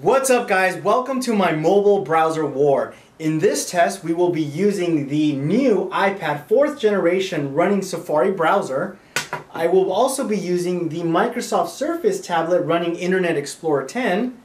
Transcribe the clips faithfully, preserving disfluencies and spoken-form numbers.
What's up guys, welcome to my mobile browser war. In this test we will be using the new iPad fourth generation running Safari browser. I will also be using the Microsoft Surface tablet running Internet Explorer ten.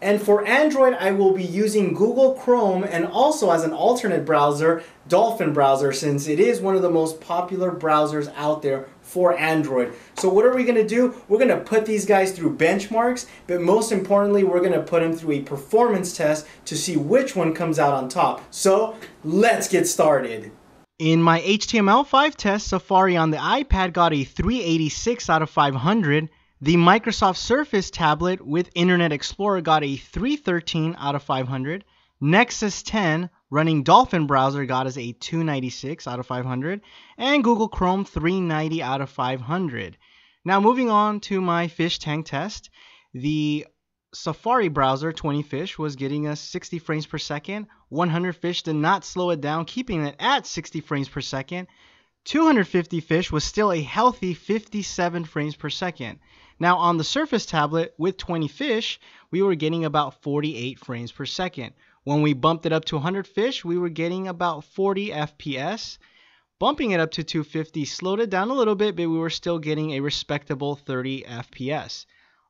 And for Android I will be using Google Chrome and also as an alternate browser, Dolphin Browser, since it is one of the most popular browsers out there for Android. So what are we going to do? We're going to put these guys through benchmarks, but most importantly we're going to put them through a performance test to see which one comes out on top. So let's get started. In my H T M L five test, Safari on the iPad got a three eighty-six out of five hundred. The Microsoft Surface tablet with Internet Explorer got a three thirteen out of five hundred. Nexus ten running Dolphin Browser got us a two ninety-six out of five hundred, and Google Chrome three ninety out of five hundred. Now moving on to my fish tank test, the Safari browser twenty fish was getting us sixty frames per second. one hundred fish did not slow it down, keeping it at sixty frames per second. two hundred fifty fish was still a healthy fifty-seven frames per second. Now on the Surface tablet with twenty fish, we were getting about forty-eight frames per second. When we bumped it up to one hundred fish, we were getting about forty F P S. Bumping it up to two fifty slowed it down a little bit, but we were still getting a respectable thirty F P S.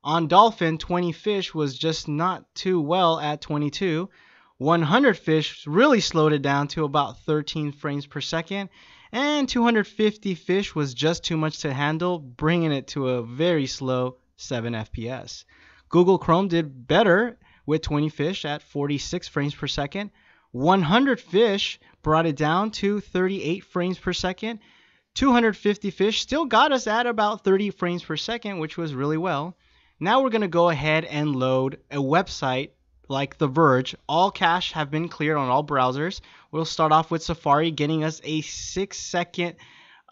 On Dolphin, twenty fish was just not too well at twenty-two. one hundred fish really slowed it down to about thirteen frames per second. And two hundred fifty fish was just too much to handle, bringing it to a very slow seven F P S. Google Chrome did better with twenty fish at forty-six frames per second. one hundred fish brought it down to thirty-eight frames per second. two hundred fifty fish still got us at about thirty frames per second, which was really well. Now we're going to go ahead and load a website like The Verge. All cache have been cleared on all browsers. We'll start off with Safari getting us a six second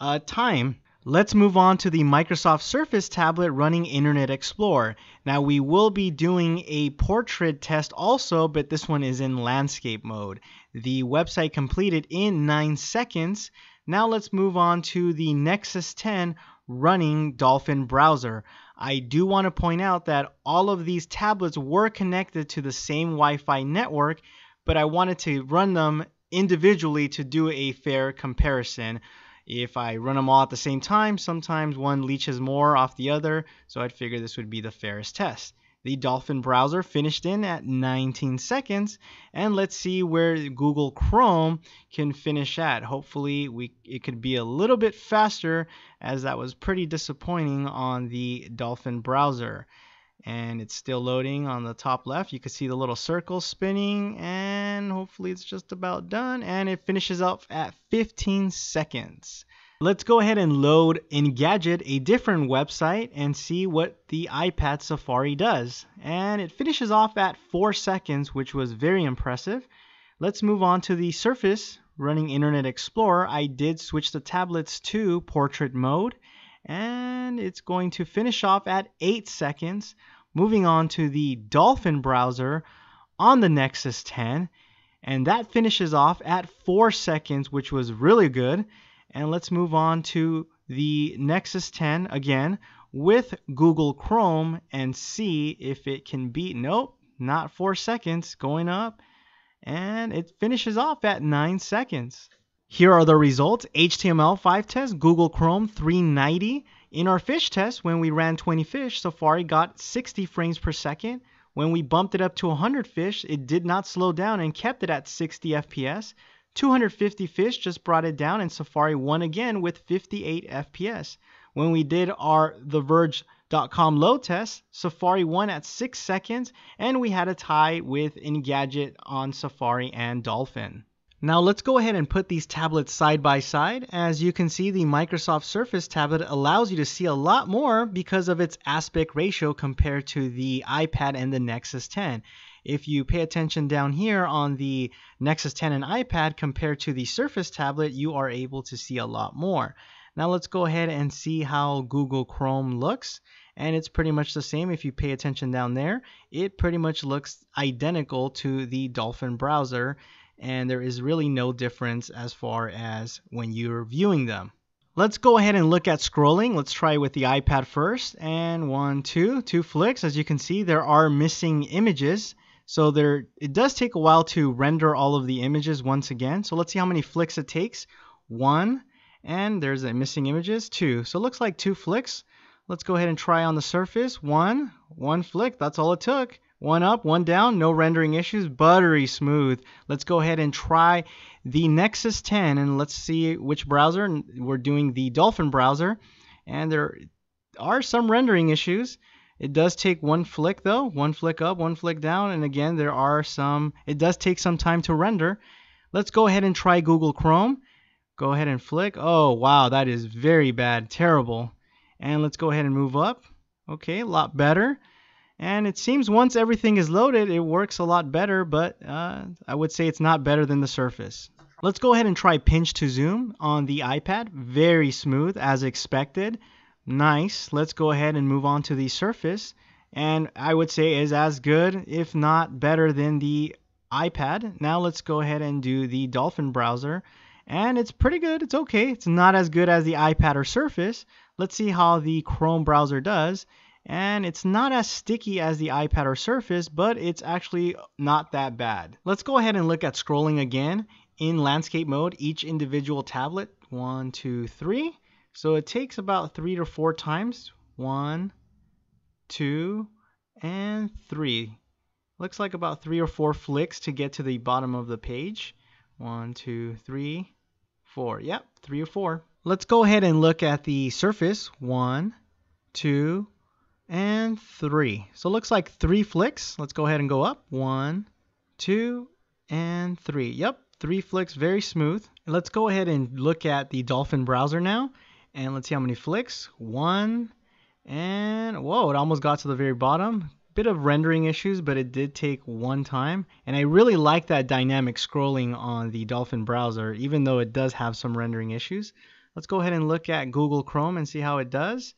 uh, time. Let's move on to the Microsoft Surface tablet running Internet Explorer. Now we will be doing a portrait test also, but this one is in landscape mode. The website completed in nine seconds. Now let's move on to the Nexus ten running Dolphin Browser. I do want to point out that all of these tablets were connected to the same Wi-Fi network, but I wanted to run them individually to do a fair comparison. If I run them all at the same time, sometimes one leeches more off the other, so I'd figure this would be the fairest test. The Dolphin browser finished in at nineteen seconds, and let's see where Google Chrome can finish at. Hopefully we, it could be a little bit faster, as that was pretty disappointing on the Dolphin browser. And it's still loading on the top left. You can see the little circle spinning, and hopefully it's just about done, and it finishes up at fifteen seconds. Let's go ahead and load Engadget, a different website, and see what the iPad Safari does. And it finishes off at four seconds, which was very impressive. Let's move on to the Surface running Internet Explorer. I did switch the tablets to portrait mode, and it's going to finish off at eight seconds. Moving on to the Dolphin browser on the Nexus ten, and that finishes off at four seconds, which was really good. And let's move on to the Nexus ten again with Google Chrome and see if it can beat. Nope, not four seconds, going up. And it finishes off at nine seconds. Here are the results. H T M L five test, Google Chrome three ninety. In our fish test, when we ran twenty fish, Safari got sixty frames per second. When we bumped it up to one hundred fish, it did not slow down and kept it at sixty F P S. two hundred fifty fish just brought it down, and Safari won again with fifty-eight F P S. When we did our the verge dot com load test, Safari won at six seconds, and we had a tie with Engadget on Safari and Dolphin. Now let's go ahead and put these tablets side by side. As you can see, the Microsoft Surface tablet allows you to see a lot more because of its aspect ratio compared to the iPad and the Nexus ten. If you pay attention down here on the Nexus ten and iPad compared to the Surface tablet, you are able to see a lot more. Now let's go ahead and see how Google Chrome looks. And it's pretty much the same. If you pay attention down there, it pretty much looks identical to the Dolphin browser. And there is really no difference as far as when you're viewing them. Let's go ahead and look at scrolling. Let's try with the iPad first, and one, two, two flicks. As you can see, there are missing images. So there, it does take a while to render all of the images once again. So let's see how many flicks it takes. One, and there's the missing images, two. So it looks like two flicks. Let's go ahead and try on the Surface. One, one flick, that's all it took. One up, one down, no rendering issues, buttery smooth. Let's go ahead and try the Nexus ten, and let's see which browser. We're doing the Dolphin browser, and there are some rendering issues. It does take one flick though, one flick up, one flick down, and again, there are some, it does take some time to render. Let's go ahead and try Google Chrome. Go ahead and flick. Oh, wow, that is very bad, terrible. And let's go ahead and move up. Okay, a lot better. And it seems once everything is loaded, it works a lot better, but uh, I would say it's not better than the Surface. Let's go ahead and try pinch to zoom on the iPad. Very smooth, as expected. Nice. Let's go ahead and move on to the Surface. And I would say is as good, if not better than the iPad. Now let's go ahead and do the Dolphin browser. And it's pretty good. It's okay. It's not as good as the iPad or Surface. Let's see how the Chrome browser does. And it's not as sticky as the iPad or Surface, but it's actually not that bad. Let's go ahead and look at scrolling again in landscape mode, each individual tablet. One, two, three. So it takes about three to four times. One, two, and three. Looks like about three or four flicks to get to the bottom of the page. One, two, three, four. Yep, three or four. Let's go ahead and look at the Surface. One, two, and three. So it looks like three flicks. Let's go ahead and go up. One, two, and three. Yep, three flicks, very smooth. Let's go ahead and look at the Dolphin browser now. And let's see how many flicks. One, and whoa, it almost got to the very bottom. Bit of rendering issues, but it did take one time. And I really like that dynamic scrolling on the Dolphin browser, even though it does have some rendering issues. Let's go ahead and look at Google Chrome and see how it does.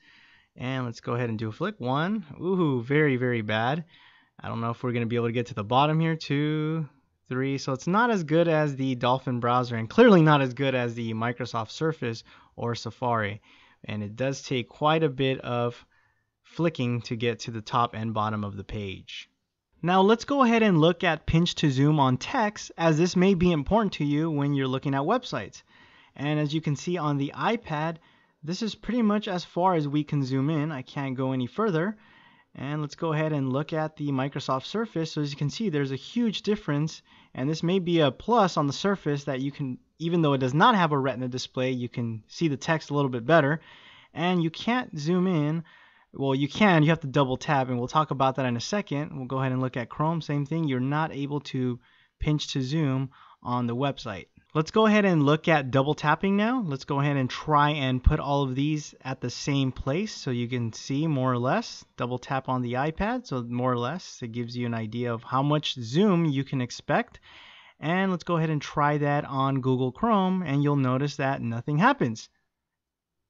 And let's go ahead and do a flick. One. Ooh, very, very bad. I don't know if we're going to be able to get to the bottom here. Two, three. So it's not as good as the Dolphin browser, and clearly not as good as the Microsoft Surface or Safari. And it does take quite a bit of flicking to get to the top and bottom of the page. Now let's go ahead and look at pinch to zoom on text, as this may be important to you when you're looking at websites. And as you can see on the iPad, this is pretty much as far as we can zoom in. I can't go any further. And let's go ahead and look at the Microsoft Surface. So as you can see, there's a huge difference. And this may be a plus on the Surface that you can, even though it does not have a Retina display, you can see the text a little bit better. And you can't zoom in. Well, you can. You have to double tap, and we'll talk about that in a second. We'll go ahead and look at Chrome. Same thing. You're not able to pinch to zoom on the website. Let's go ahead and look at double tapping now. Let's go ahead and try and put all of these at the same place so you can see more or less. Double tap on the iPad, so more or less it gives you an idea of how much zoom you can expect. And let's go ahead and try that on Google Chrome, and you'll notice that nothing happens.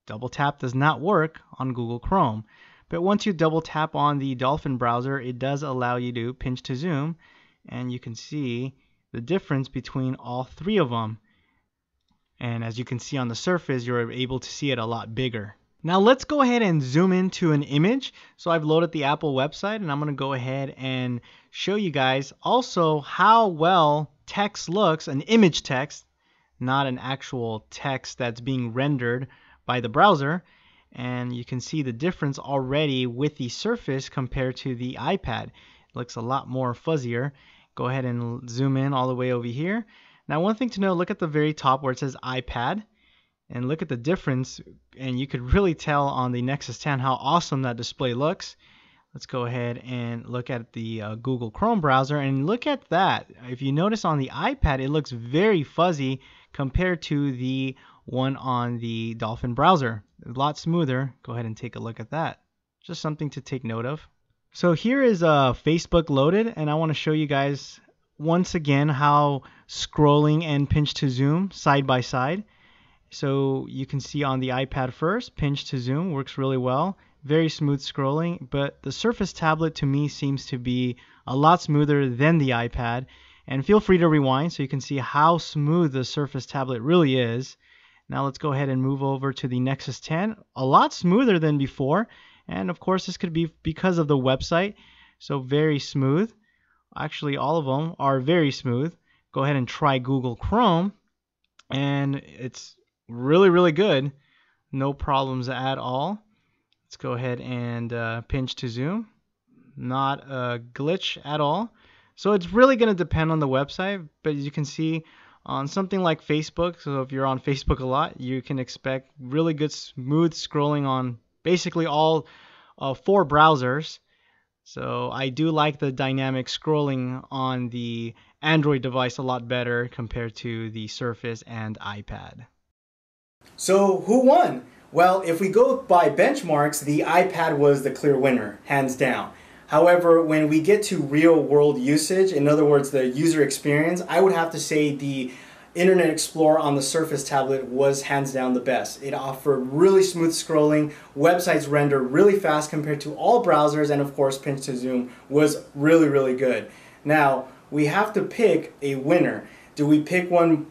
Double tap does not work on Google Chrome. But once you double tap on the Dolphin browser, it does allow you to pinch to zoom, and you can see the difference between all three of them. And as you can see on the Surface, you're able to see it a lot bigger. Now let's go ahead and zoom into an image. So I've loaded the Apple website, and I'm going to go ahead and show you guys also how well text looks, an image text, not an actual text that's being rendered by the browser. And you can see the difference already with the Surface compared to the iPad. It looks a lot more fuzzier. Go ahead and zoom in all the way over here. Now one thing to know, look at the very top where it says iPad, and look at the difference, and you could really tell on the Nexus ten how awesome that display looks. Let's go ahead and look at the uh, Google Chrome browser, and look at that. If you notice on the iPad, it looks very fuzzy compared to the one on the Dolphin browser. A lot smoother. Go ahead and take a look at that. Just something to take note of. So here is uh, Facebook loaded, and I want to show you guys once again how scrolling and pinch to zoom side by side. So you can see on the iPad first, pinch to zoom works really well. Very smooth scrolling, but the Surface tablet to me seems to be a lot smoother than the iPad. And feel free to rewind so you can see how smooth the Surface tablet really is. Now let's go ahead and move over to the Nexus ten. A lot smoother than before. And of course this could be because of the website. So very smooth. Actually all of them are very smooth. Go ahead and try Google Chrome. And it's really, really good. No problems at all. Let's go ahead and uh, pinch to zoom. Not a glitch at all. So it's really going to depend on the website. But as you can see, on something like Facebook, so if you're on Facebook a lot, you can expect really good smooth scrolling on basically all uh, four browsers. So I do like the dynamic scrolling on the Android device a lot better compared to the Surface and iPad. So who won? Well, if we go by benchmarks, the iPad was the clear winner, hands down. However, when we get to real world usage, in other words, the user experience, I would have to say the Internet Explorer on the Surface tablet was hands down the best. It offered really smooth scrolling, websites render really fast compared to all browsers, and of course, pinch to zoom was really, really good. Now, we have to pick a winner. Do we pick one,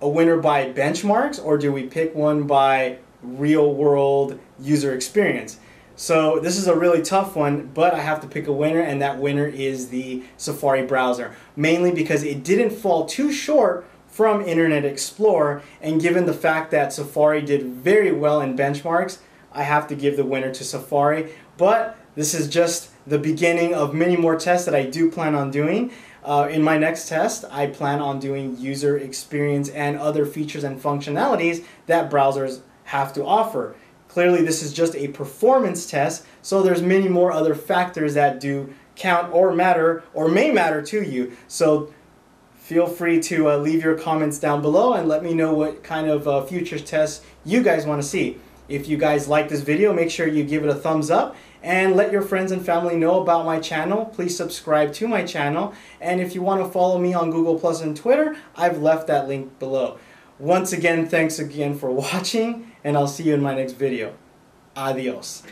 a winner by benchmarks, or do we pick one by real world user experience? So this is a really tough one, but I have to pick a winner, and that winner is the Safari browser, mainly because it didn't fall too short from Internet Explorer, and given the fact that Safari did very well in benchmarks, I have to give the winner to Safari. But this is just the beginning of many more tests that I do plan on doing. Uh, in my next test, I plan on doing user experience and other features and functionalities that browsers have to offer. Clearly, this is just a performance test, so there's many more other factors that do count or matter or may matter to you. So feel free to uh, leave your comments down below and let me know what kind of uh, future tests you guys want to see. If you guys like this video, make sure you give it a thumbs up and let your friends and family know about my channel. Please subscribe to my channel, and if you want to follow me on Google Plus and Twitter, I've left that link below. Once again, thanks again for watching, and I'll see you in my next video. Adios.